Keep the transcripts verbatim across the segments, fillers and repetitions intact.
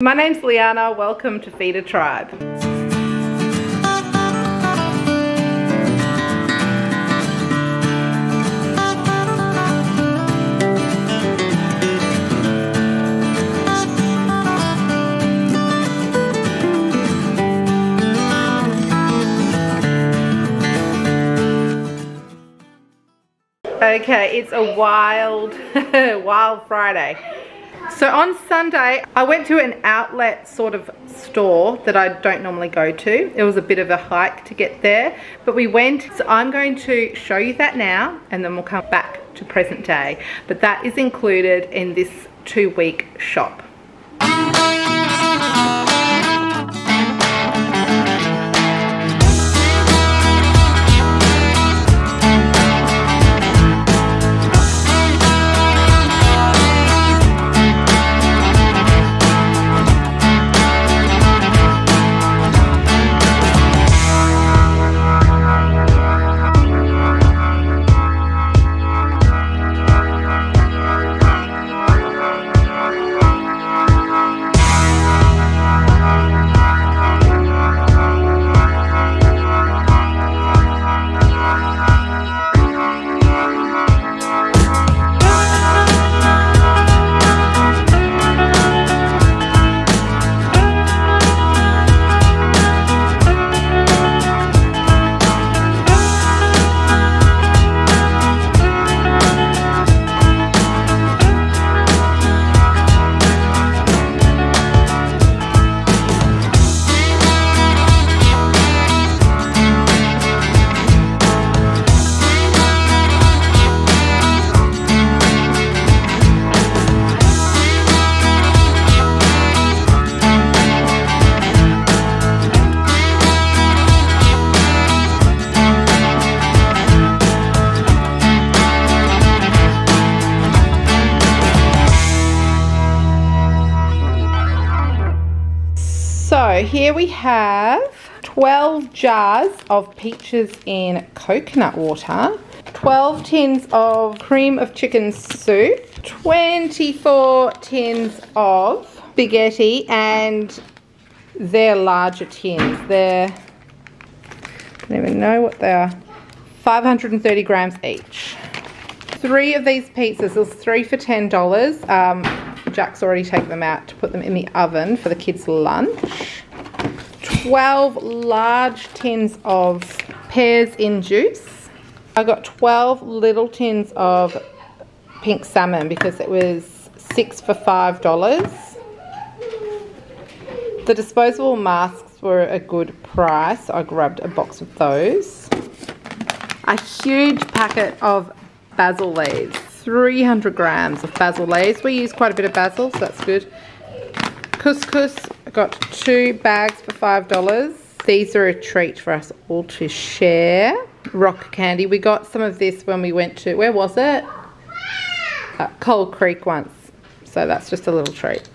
My name's Liana, welcome to Feed a Tribe. Okay, it's a wild, wild Friday. So on Sunday, I went to an outlet sort of store that I don't normally go to. It was a bit of a hike to get there, but we went. So I'm going to show you that now, and then we'll come back to present day. But that is included in this two-week shop. So here we have twelve jars of peaches in coconut water, twelve tins of cream of chicken soup, twenty-four tins of spaghetti, and they're larger tins. They're, I don't even know what they are, five hundred thirty grams each. Three of these pizzas, there's three for ten dollars. Um, Jack's already taken them out to put them in the oven for the kids' lunch. twelve large tins of pears in juice. I got twelve little tins of pink salmon because it was six for five dollars. The disposable masks were a good price. I grabbed a box of those. A huge packet of basil leaves, three hundred grams of basil leaves. We use quite a bit of basil, so that's good. Couscous, I got two bags for five dollars. These are a treat for us all to share. Rock candy. We got some of this when we went to, where was it? Uh, Cold Creek once. So that's just a little treat.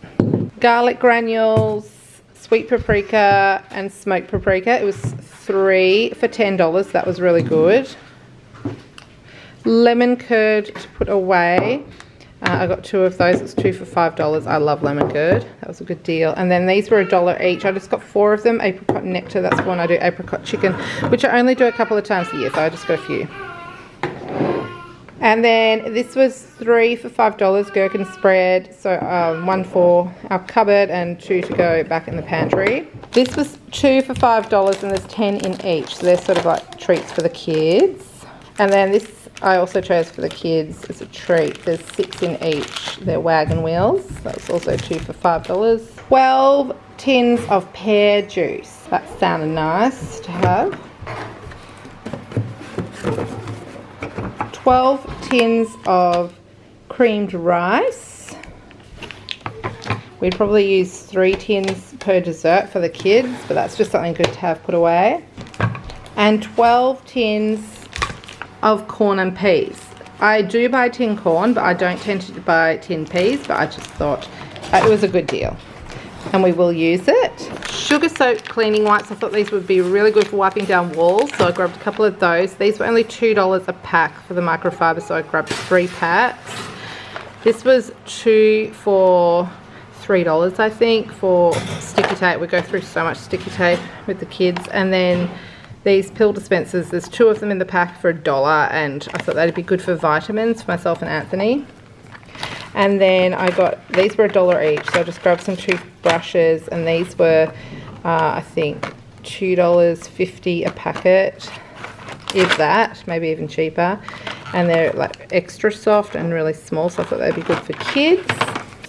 Garlic granules, sweet paprika and smoked paprika. It was three for ten dollars. That was really good. Lemon curd to put away. Uh, I got two of those. It's two for five dollars. I love lemon curd. That was a good deal. And then these were a dollar each. I just got four of them. Apricot nectar. That's the one I do. Apricot chicken, which I only do a couple of times a year. So I just got a few. And then this was three for five dollars. Gherkin spread. So um, one for our cupboard and two to go back in the pantry. This was two for five dollars, and there's ten in each. So they're sort of like treats for the kids. And then this I also chose for the kids as a treat. There's six in each. They're wagon wheels. That's also two for five dollars. twelve tins of pear juice. That sounded nice to have. twelve tins of creamed rice. We'd probably use three tins per dessert for the kids, but that's just something good to have put away. And twelve tins of corn and peas. I do buy tin corn, but I don't tend to buy tin peas, but I just thought it was a good deal. And we will use it. Sugar soap cleaning wipes. I thought these would be really good for wiping down walls, so I grabbed a couple of those. These were only two dollars a pack for the microfiber, so I grabbed three packs. This was two for three dollars, I think, for sticky tape. We go through so much sticky tape with the kids. And then these pill dispensers, there's two of them in the pack for a dollar, and I thought that'd be good for vitamins for myself and Anthony. And then I got, these were a dollar each, so I just grabbed some toothbrushes, and these were, uh, I think, two dollars fifty a packet, if that, maybe even cheaper. And they're like extra soft and really small, so I thought they'd be good for kids.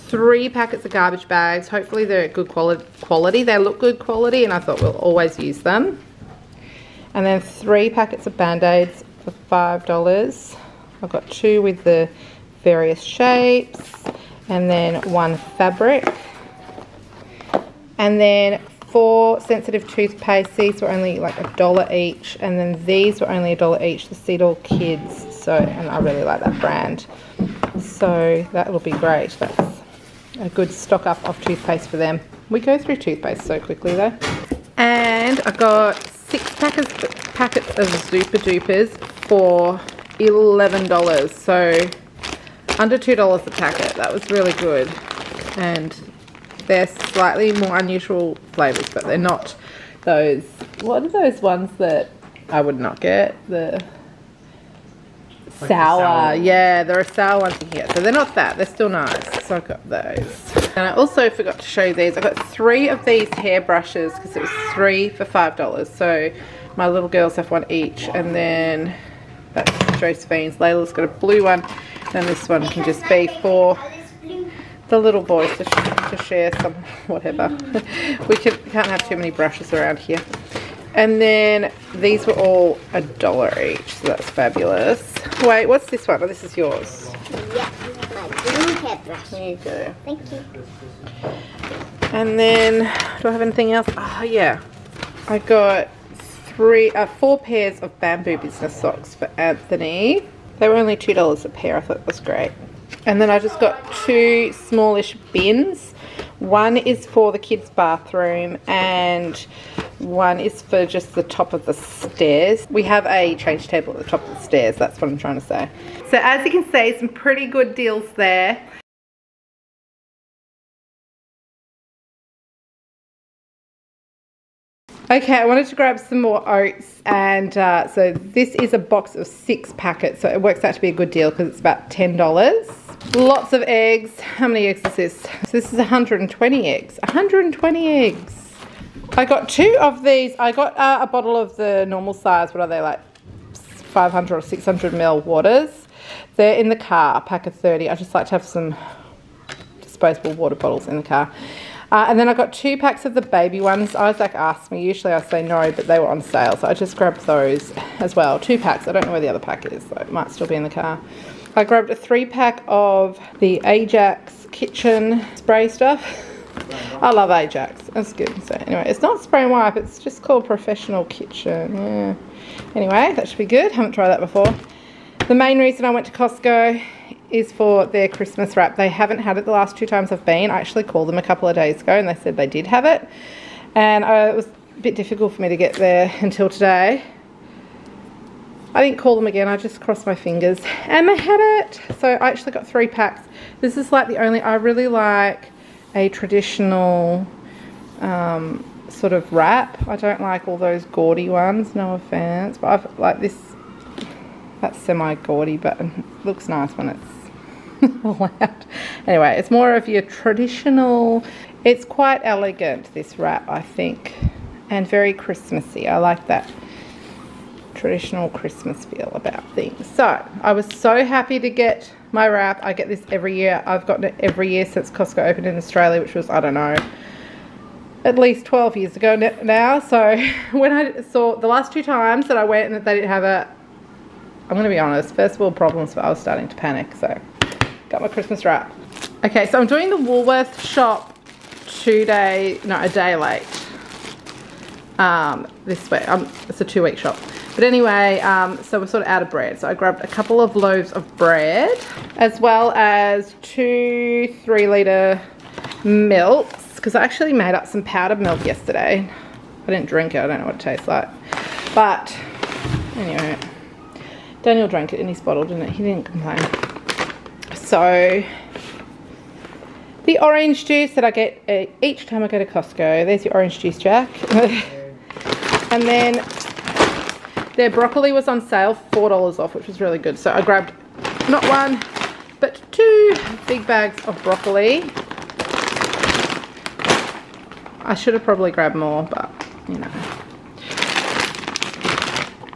Three packets of garbage bags. Hopefully they're good quali quality. They look good quality, and I thought we'll always use them. And then three packets of Band-Aids for five dollars. I've got two with the various shapes, and then one fabric. And then four sensitive toothpaste. These were only like a dollar each, and then these were only a dollar each, the Cedel Kids. So, and I really like that brand. So that'll be great. That's a good stock up of toothpaste for them. We go through toothpaste so quickly though. And I got six packets, packets of Zupa Dupas for eleven dollars. So under two dollars a packet. That was really good. And they're slightly more unusual flavours, but they're not those, what are those ones that I would not get? The like sour. The sour. Yeah, there are sour ones in here. So they're not that. They're still nice. So I got those. And I also forgot to show you these. I got three of these hair brushes because it was three for five dollars. So my little girls have one each. And then that's Josephine's. Layla's got a blue one. And this one can just be for the little boys to, sh to share some whatever. We can, can't have too many brushes around here. And then these were all a dollar each, so that's fabulous. Wait, what's this one? Oh, this is yours. Yeah, my blue hairbrush. There you go. Thank you. And then, do I have anything else? Oh yeah, I got three, uh, four pairs of bamboo business socks for Anthony. They were only two dollars a pair. I thought it was great. And then I just got two smallish bins. One is for the kids' bathroom and one is for just the top of the stairs. We have a change table at the top of the stairs. That's what I'm trying to say. So as you can see, some pretty good deals there. Okay, I wanted to grab some more oats, and uh, so this is a box of six packets, so it works out to be a good deal because it's about ten dollars. Lots of eggs. How many eggs is this? So this is one hundred twenty eggs. one hundred twenty eggs. I got two of these. I got uh, a bottle of the normal size. What are they, like five hundred or six hundred mil waters? They're in the car, a pack of thirty. I just like to have some disposable water bottles in the car. Uh, and then I got two packs of the baby ones. Isaac asked me. Usually I say no, but they were on sale, so I just grabbed those as well. Two packs. I don't know where the other pack is, so it might still be in the car. I grabbed a three pack of the Ajax kitchen spray stuff. I love Ajax. That's good. So anyway, it's not spray and wipe. It's just called Professional Kitchen. Yeah. Anyway, that should be good. Haven't tried that before. The main reason I went to Costco is for their Christmas wrap. They haven't had it the last two times I've been. I actually called them a couple of days ago and they said they did have it, and uh, it was a bit difficult for me to get there until today. I didn't call them again, I just crossed my fingers, and they had it. So I actually got three packs. This is like the only, I really like a traditional um, sort of wrap. I don't like all those gaudy ones, no offense, but I've like this, that's semi-gaudy, but it looks nice when it's loud. Anyway, it's more of your traditional, it's quite elegant, this wrap, I think, and very Christmassy. I like that traditional Christmas feel about things. So I was so happy to get my wrap. I get this every year. I've gotten it every year since Costco opened in Australia, which was, I don't know, at least twelve years ago now. So when I saw the last two times that I went and that they didn't have a, I'm going to be honest, first of all problems, but I was starting to panic, so got my Christmas wrap. Okay, so I'm doing the Woolworths shop two day, no, a day late. Um, this way, um, it's a two week shop. But anyway, um, so we're sort of out of bread. So I grabbed a couple of loaves of bread, as well as two three litre milks, because I actually made up some powdered milk yesterday. I didn't drink it, I don't know what it tastes like. But anyway, Daniel drank it in his bottle, didn't it? He didn't complain. So The orange juice that I get uh, each time I go to Costco. There's your orange juice, Jack. And then their broccoli was on sale, four dollars off, which was really good. So I grabbed not one, but two big bags of broccoli. I should have probably grabbed more, but you know.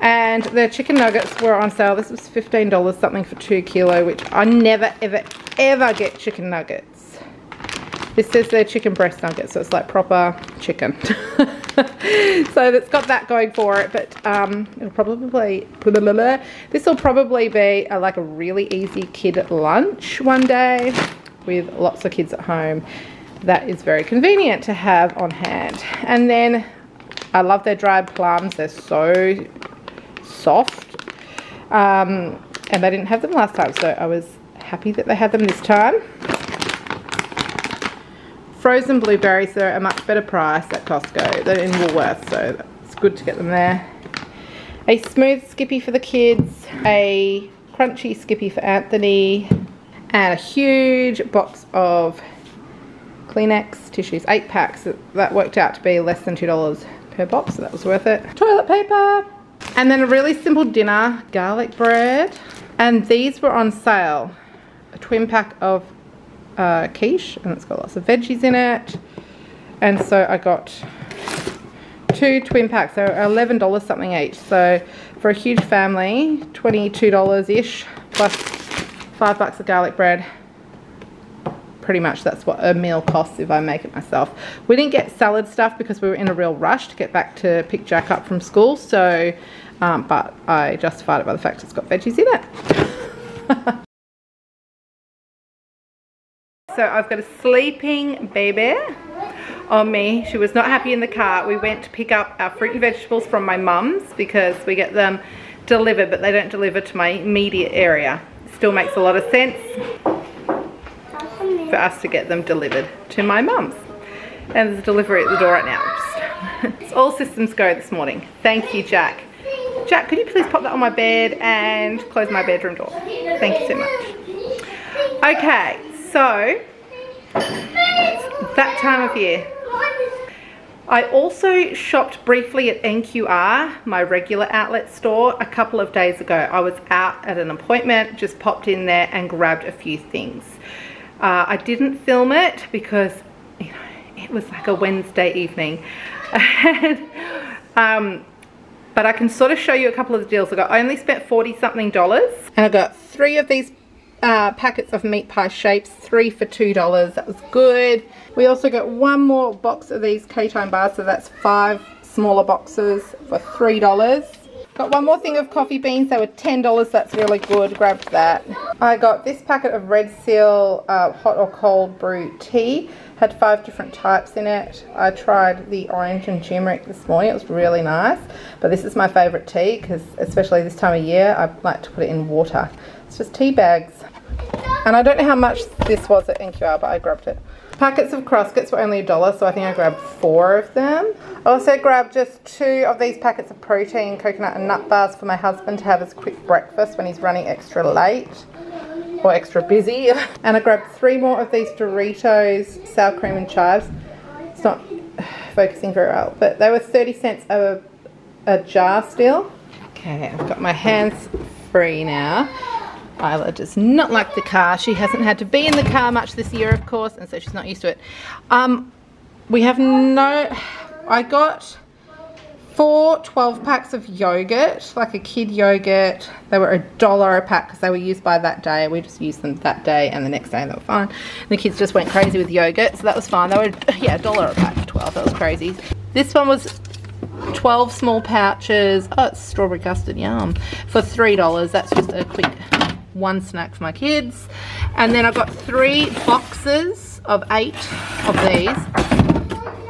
And their chicken nuggets were on sale. This was fifteen dollars something for two kilo, which I never, ever, ever get chicken nuggets. This says they're chicken breast nuggets, so it's like proper chicken. So that's got that going for it, but um, it'll probably, this will probably be a, like a really easy kid lunch one day with lots of kids at home. That is very convenient to have on hand. And then I love their dried plums. They're so soft. Um, and they didn't have them last time, so I was happy that they had them this time. Frozen blueberries are a much better price at Costco than in Woolworths, so it's good to get them there. A smooth Skippy for the kids, a crunchy Skippy for Anthony, and a huge box of Kleenex tissues, eight packs. That worked out to be less than two dollars per box, so that was worth it. Toilet paper! And then a really simple dinner, garlic bread. And these were on sale, a twin pack of Uh, quiche, and it's got lots of veggies in it, and so I got two twin packs. They're eleven dollars something each, so for a huge family, twenty-two dollars ish, plus five bucks of garlic bread. Pretty much that's what a meal costs if I make it myself. We didn't get salad stuff because we were in a real rush to get back to pick Jack up from school, so um, but I justified it by the fact it's got veggies in it. So I've got a sleeping baby on me. She was not happy in the car. We went to pick up our fruit and vegetables from my mum's because we get them delivered, but they don't deliver to my immediate area. Still makes a lot of sense for us to get them delivered to my mum's. And there's a delivery at the door right now. It's all systems go this morning. Thank you, Jack. Jack, could you please pop that on my bed and close my bedroom door? Thank you so much. Okay. So, it's that time of year. I also shopped briefly at N Q R, my regular outlet store, a couple of days ago. I was out at an appointment, just popped in there and grabbed a few things. Uh, I didn't film it because, you know, it was like a Wednesday evening. And, um, but I can sort of show you a couple of the deals. I got, I only spent forty something dollars, and I got three of these Uh, packets of meat pie shapes, three for two dollars. That was good. We also got one more box of these K-Time bars, so that's five smaller boxes for three dollars. Got one more thing of coffee beans. They were ten dollars. That's really good. Grabbed that. I got this packet of Red Seal uh, hot or cold brew tea. Had five different types in it. I tried the orange and turmeric this morning. It was really nice, but this is my favorite tea because especially this time of year I like to put it in water. It's just tea bags. And I don't know how much this was at N Q R, but I grabbed it. Packets of Crosskits were only a dollar, so I think I grabbed four of them. I also grabbed just two of these packets of protein, coconut and nut bars for my husband to have as a quick breakfast when he's running extra late or extra busy. And I grabbed three more of these Doritos, sour cream and chives. It's not focusing very well, but they were thirty cents a, a jar still. Okay, I've got my hands free now. Isla does not like the car. She hasn't had to be in the car much this year, of course, and so she's not used to it. Um, we have no... I got four twelve packs of yogurt, like a kid yogurt. They were a dollar a pack because they were used by that day. We just used them that day and the next day and they were fine. And the kids just went crazy with yogurt, so that was fine. They were, yeah, a dollar a pack for twelve. That was crazy. This one was twelve small pouches. Oh, it's strawberry custard, yum. For three dollars. That's just a quick... one snack for my kids. And then I got three boxes of eight of these,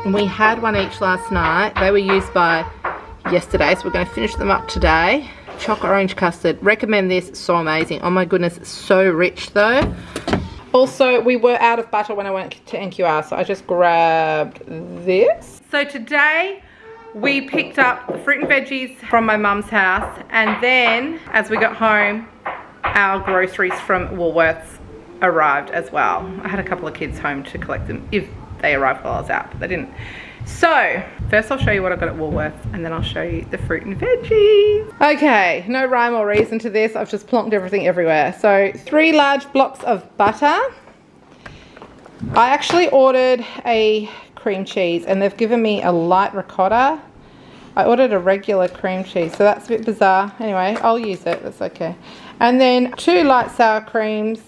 and we had one each last night. They were used by yesterday, so we're going to finish them up today. Chocolate orange custard, recommend this, so amazing. Oh my goodness, it's so rich though. Also, we were out of butter when I went to N Q R, so I just grabbed this. So today we picked up the fruit and veggies from my mum's house, and then as we got home, our groceries from Woolworths. arrived as well. I had a couple of kids home to collect them if they arrived while I was out, but they didn't. So first I'll show you what I got at Woolworths, and then I'll show you the fruit and veggies. Okay, no rhyme or reason to this. I've just plonked everything everywhere. So three large blocks of butter. I actually ordered a cream cheese and they've given me a light ricotta. I ordered a regular cream cheese, so that's a bit bizarre. Anyway, I'll use it, that's okay. And then two light sour creams,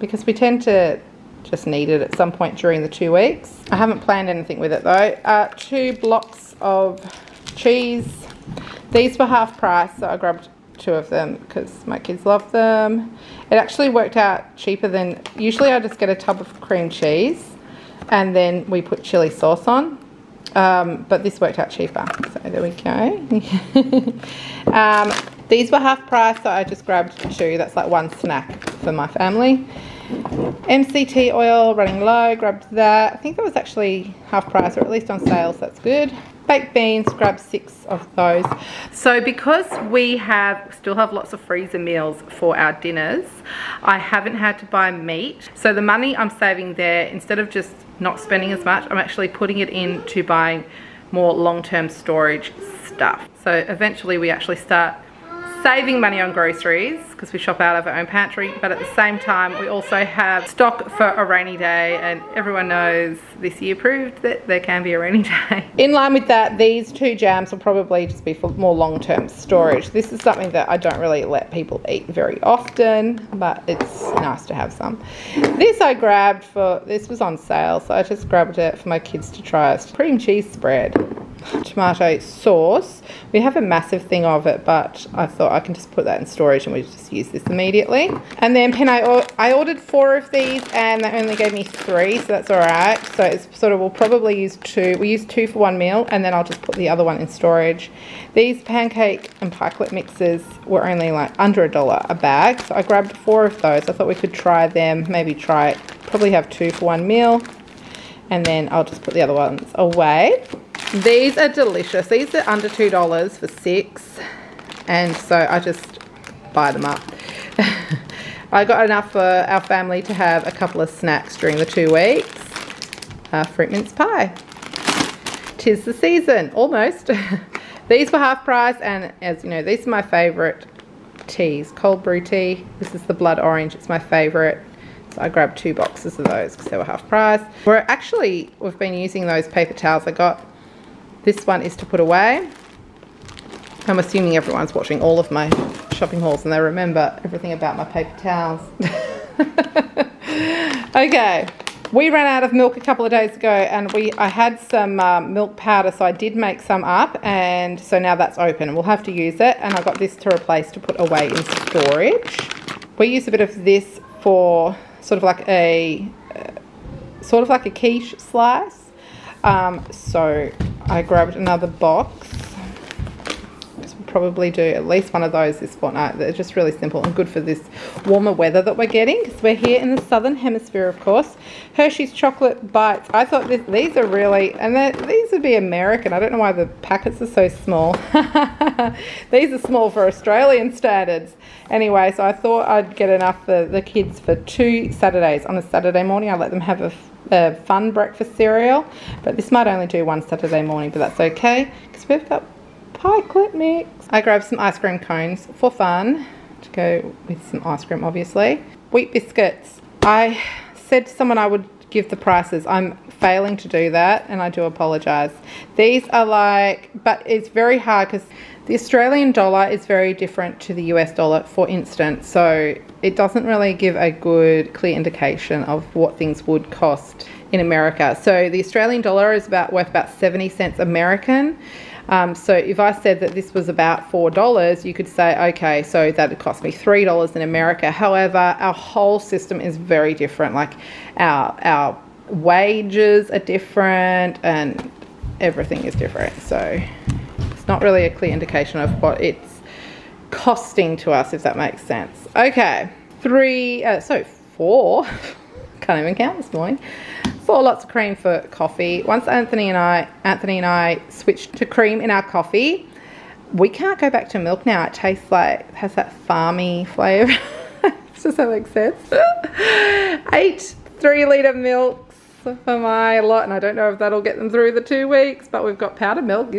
because we tend to just need it at some point during the two weeks. I haven't planned anything with it though. Uh, two blocks of cheese. These were half price, so I grabbed two of them because my kids love them. It actually worked out cheaper than, usually I just get a tub of cream cheese and then we put chili sauce on. Um, but this worked out cheaper, so there we go. um, these were half price, so I just grabbed two. That's like one snack for my family. M C T oil running low, grabbed that. I think that was actually half price, or at least on sales, that's good. Baked beans, grabbed six of those. So because we have still have lots of freezer meals for our dinners, I haven't had to buy meat. So the money I'm saving there, instead of just not spending as much, I'm actually putting it into buying more long-term storage stuff. So eventually we actually start saving money on groceries because we shop out of our own pantry, but at the same time we also have stock for a rainy day, and everyone knows this year proved that there can be a rainy day. In line with that, these two jams will probably just be for more long-term storage. This is something that I don't really let people eat very often, but it's nice to have some. This I grabbed for, this was on sale, so I just grabbed it for my kids to try. It's cream cheese spread. Tomato sauce, we have a massive thing of it, but I thought I can just put that in storage and we just use this immediately. And then penne, I, I ordered four of these and they only gave me three, so that's all right. So it's sort of, we'll probably use two, we use two for one meal and then I'll just put the other one in storage. These pancake and pikelet mixes were only like under a dollar a bag, so I grabbed four of those. I thought we could try them, maybe try it, probably have two for one meal, and then I'll just put the other ones away. These are delicious. These are under two dollars for six, and so I just buy them up. I got enough for our family to have a couple of snacks during the two weeks. Uh, fruit mince pie. Tis the season, almost. These were half price, and as you know, these are my favourite teas. Cold brew tea. This is the blood orange. It's my favourite. So I grabbed two boxes of those because they were half price. We're actually, we've been using those paper towels I got. This one is to put away. I'm assuming everyone's watching all of my shopping hauls and they remember everything about my paper towels. Okay, we ran out of milk a couple of days ago, and we I had some um, milk powder, so I did make some up, and so now that's open. We'll have to use it, and I got this to replace to put away in storage. We use a bit of this for sort of like a uh, sort of like a quiche slice. Um, so I grabbed another box. This will probably do at least one of those this fortnight. They're just really simple and good for this warmer weather that we're getting, because we're here in the southern hemisphere, of course. Hershey's chocolate bites. I thought this, these are really, and these would be American. I don't know why the packets are so small. These are small for Australian standards. Anyway, so I thought I'd get enough for the kids for two Saturdays. On a Saturday morning, I let them have a a fun breakfast cereal, but this might only do one Saturday morning, but that's okay because we've got pikelet mix. I grabbed some ice cream cones for fun to go with some ice cream, obviously. Wheat biscuits. I said to someone I would give the prices. I'm failing to do that, and I do apologize. These are like, but it's very hard because the Australian dollar is very different to the U S dollar, for instance, so it doesn't really give a good, clear indication of what things would cost in America. So the Australian dollar is about worth about seventy cents American. Um, so if I said that this was about four dollars, you could say, okay, so that would cost me three dollars in America. However, our whole system is very different. Like our, our wages are different and everything is different. So not really a clear indication of what it's costing to us, if that makes sense. Okay, three, uh, so four, can't even count this morning, four lots of cream for coffee. Once Anthony and I, Anthony and I switched to cream in our coffee, we can't go back to milk now. It tastes like, it has that farmy flavour. Does that make sense? Eight three litre milks for my lot, and I don't know if that'll get them through the two weeks, but we've got powdered milk.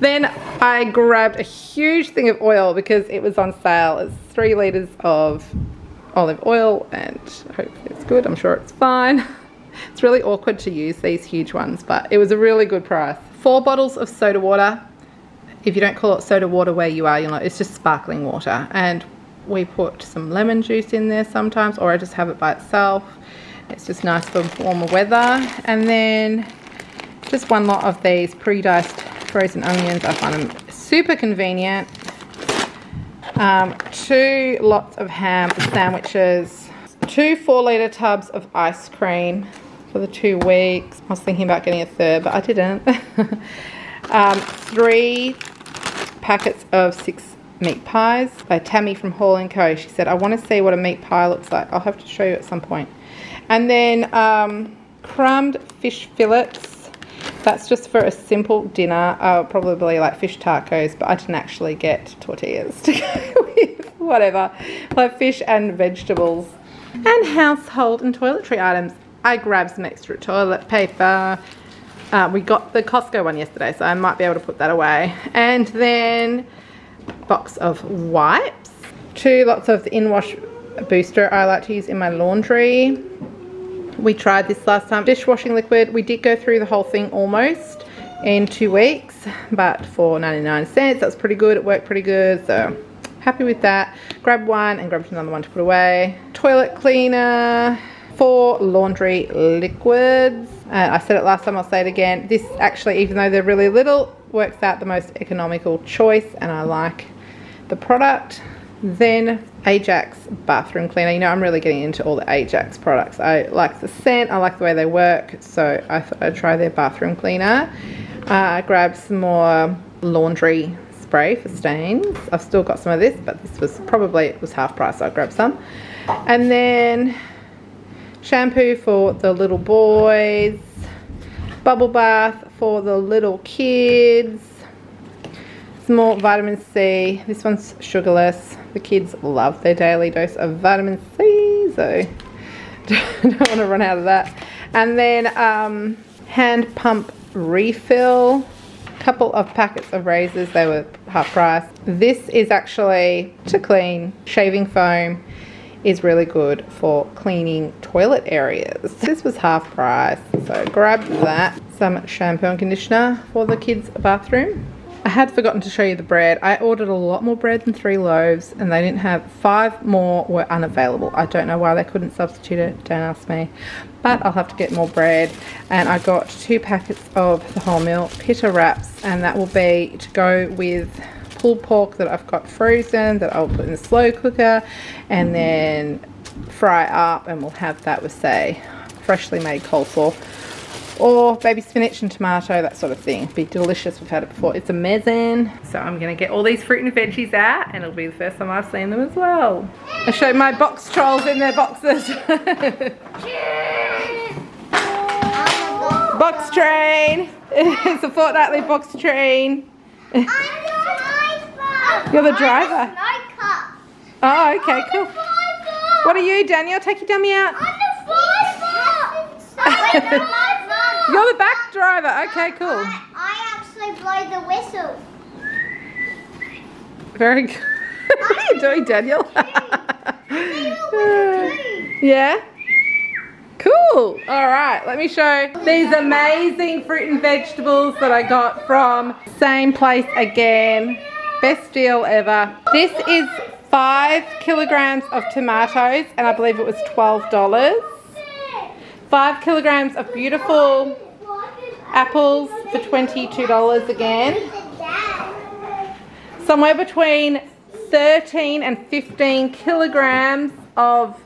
Then I grabbed a huge thing of oil because it was on sale. It's three litres of olive oil, and hopefully it's good. I'm sure it's fine. It's really awkward to use these huge ones, but it was a really good price. Four bottles of soda water. If you don't call it soda water where you are, you'll know it's just sparkling water. And we put some lemon juice in there sometimes, or I just have it by itself. It's just nice for warmer weather. And then just one lot of these pre-diced frozen onions. I find them super convenient. Um, two lots of ham sandwiches. Two four litre tubs of ice cream for the two weeks. I was thinking about getting a third, but I didn't. um, three packets of six meat pies by Tammy from Hall and Co. She said, I want to see what a meat pie looks like. I'll have to show you at some point. And then um, crumbed fish fillets. That's just for a simple dinner. Uh, probably like fish tacos, but I didn't actually get tortillas to go with. Whatever. Like fish and vegetables. And household and toiletry items. I grabbed some extra toilet paper. Uh, we got the Costco one yesterday, so I might be able to put that away. And then box of wipes. Two lots of the in-wash booster I like to use in my laundry. We tried this last time. Dishwashing liquid. We did go through the whole thing almost in two weeks, but for ninety-nine cents, that's pretty good. It worked pretty good, so happy with that. Grabbed one and grabbed another one to put away. Toilet cleaner. Four laundry liquids. Uh, I said it last time, I'll say it again. This actually, even though they're really little, works out the most economical choice, and I like the product. Then Ajax bathroom cleaner. You know, I'm really getting into all the Ajax products. I like the scent, I like the way they work, so I thought I'd try their bathroom cleaner. I uh, grabbed some more laundry spray for stains. I've still got some of this, but this was probably, it was half price, so I grabbed some. And then shampoo for the little boys, bubble bath for the little kids, some more vitamin C. This one's sugarless. The kids love their daily dose of vitamin C, so don't want to run out of that. And then um, hand pump refill, couple of packets of razors. They were half price. This is actually to clean shaving foam. Is really good for cleaning toilet areas. This was half price, so grab that. Some shampoo and conditioner for the kids' bathroom. I had forgotten to show you the bread. I ordered a lot more bread than three loaves, and they didn't have, five more were unavailable. I don't know why they couldn't substitute it, don't ask me. But I'll have to get more bread. And I got two packets of the wholemeal pita wraps, and that will be to go with pulled pork that I've got frozen that I'll put in the slow cooker and then fry up, and we'll have that with, say, freshly made coleslaw or baby spinach and tomato, that sort of thing. It'd be delicious. We've had it before. It's amazing. So I'm gonna get all these fruit and veggies out, and it'll be the first time I've seen them as well. I showed my box trolls in their boxes. Box train. It's a fortnightly box train. You're the driver. Oh, okay, cool. What are you, Daniel? Take your dummy out. I'm the driver. You're the back driver. Okay, cool. I, I actually blow the whistle. Very good. What are you doing, Daniel? Yeah? Cool. All right, let me show these amazing fruit and vegetables that I got from same place again. Best deal ever. This is five kilograms of tomatoes, and I believe it was twelve dollars. Five kilograms of beautiful apples for twenty-two dollars again. Somewhere between thirteen and fifteen kilograms of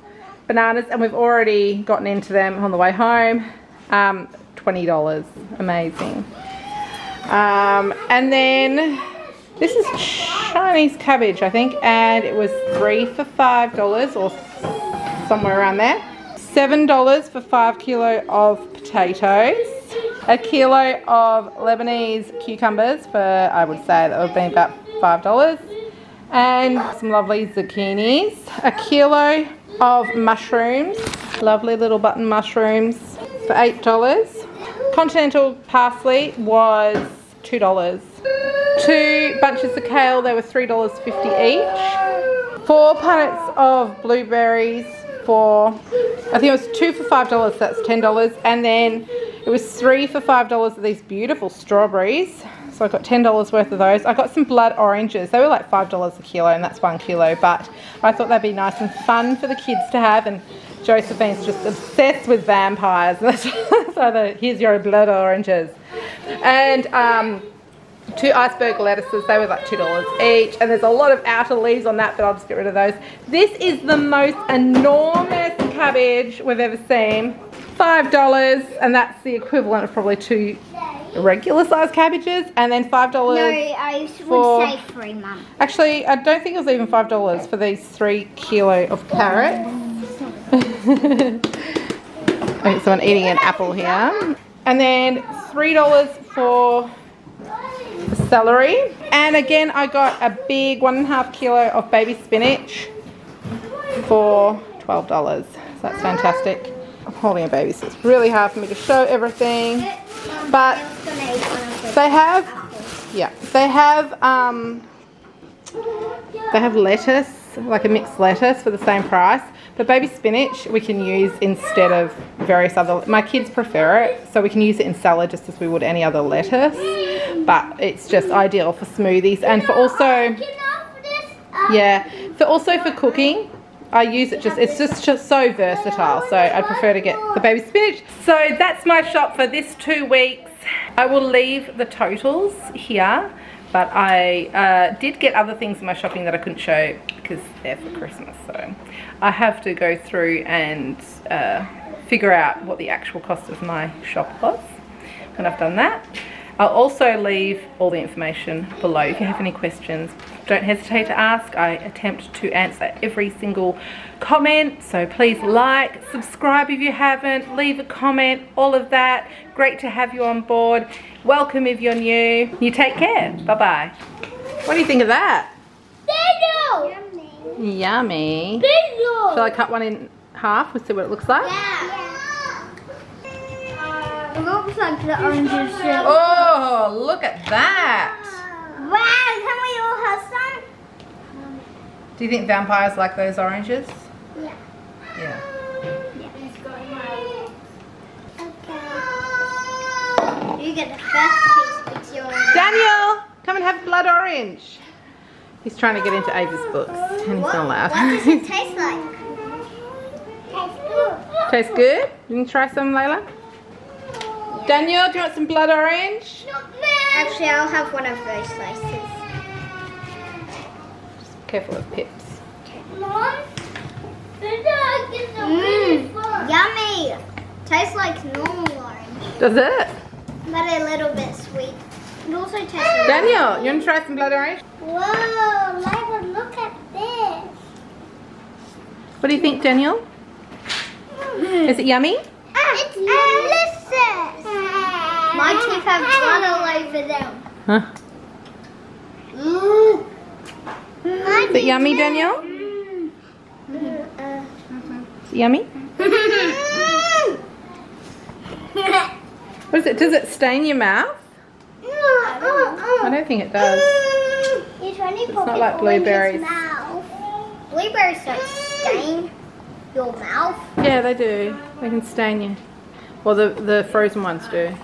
bananas, and we've already gotten into them on the way home. Um, twenty dollars, amazing. Um, and then this is Chinese cabbage, I think, and it was three for five dollars or somewhere around there. Seven dollars for five kilo of potatoes, a kilo of Lebanese cucumbers for, I would say that would have been about five dollars, and some lovely zucchinis, a kilo of mushrooms, lovely little button mushrooms for eight dollars. Continental parsley was two dollars. Two bunches of kale, they were three dollars fifty each. Four punnets of blueberries for, I think it was two for five dollars, that's ten dollars. And then it was three for five dollars of these beautiful strawberries. So I got ten dollars worth of those. I got some blood oranges. They were like five dollars a kilo, and that's one kilo. But I thought that'd be nice and fun for the kids to have. And Josephine's just obsessed with vampires. So the, here's your blood oranges. And um, two iceberg lettuces. They were like two dollars each. And there's a lot of outer leaves on that, but I'll just get rid of those. This is the most enormous cabbage we've ever seen. five dollars, and that's the equivalent of probably two regular sized cabbages, and then five dollars. No, I would say three, Mum. Actually, I don't think it was even five dollars for these three kilo of carrots. I think someone eating an apple here. And then three dollars for celery. And again, I got a big one and a half kilo of baby spinach for twelve dollars. So that's fantastic. I'm holding a baby, so it's really hard for me to show everything. But they have, yeah, they have, um, they have lettuce, like a mixed lettuce for the same price. But baby spinach we can use instead of various other, my kids prefer it, so we can use it in salad just as we would any other lettuce. But it's just ideal for smoothies and for also, yeah, for also for cooking. I use it just, it's just, just so versatile, so I prefer to get the baby spinach. So that's my shop for this two weeks. I will leave the totals here, but I uh, did get other things in my shopping that I couldn't show because they're for Christmas. So I have to go through and uh, figure out what the actual cost of my shop was when I've done that. I'll also leave all the information below. If you have any questions, don't hesitate to ask. I attempt to answer every single comment. So please like, subscribe if you haven't, leave a comment, all of that. Great to have you on board. Welcome if you're new. You take care. Bye-bye. What do you think of that? Bagel! Yummy. Yummy. Bagel! Shall I cut one in half? We'll see what it looks like. Yeah. Yeah. It looks like the orange juice. Oh, look at that! Wow, can we all have some? Do you think vampires like those oranges? Yeah. Yeah. Yeah. Okay. You get the first piece with your... Daniel! Come and have blood orange. He's trying to get into Ava's books and he's what, not allowed. What does it taste like? Tastes good. Tastes good? You can try some, Layla? Daniel, do you want some blood orange? Actually, I'll have one of those slices. Just careful of pips. Okay. Mm, yummy! Tastes like normal orange. Does it? But a little bit sweet. It also tastes like Daniel, you want to try some blood orange? Whoa, Layla, look at this. What do you think, Daniel? Mm. Is it yummy? It's delicious. My teeth have blood all over them. Huh? Mm. Mm. Is it yummy, Danielle? Mm. Is it yummy? What is it? Does it stain your mouth? I don't think it does. It's not like blueberries. Blueberries don't stain your mouth. Yeah, they do. They can stain you. Well, the, the frozen ones do.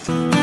Oh.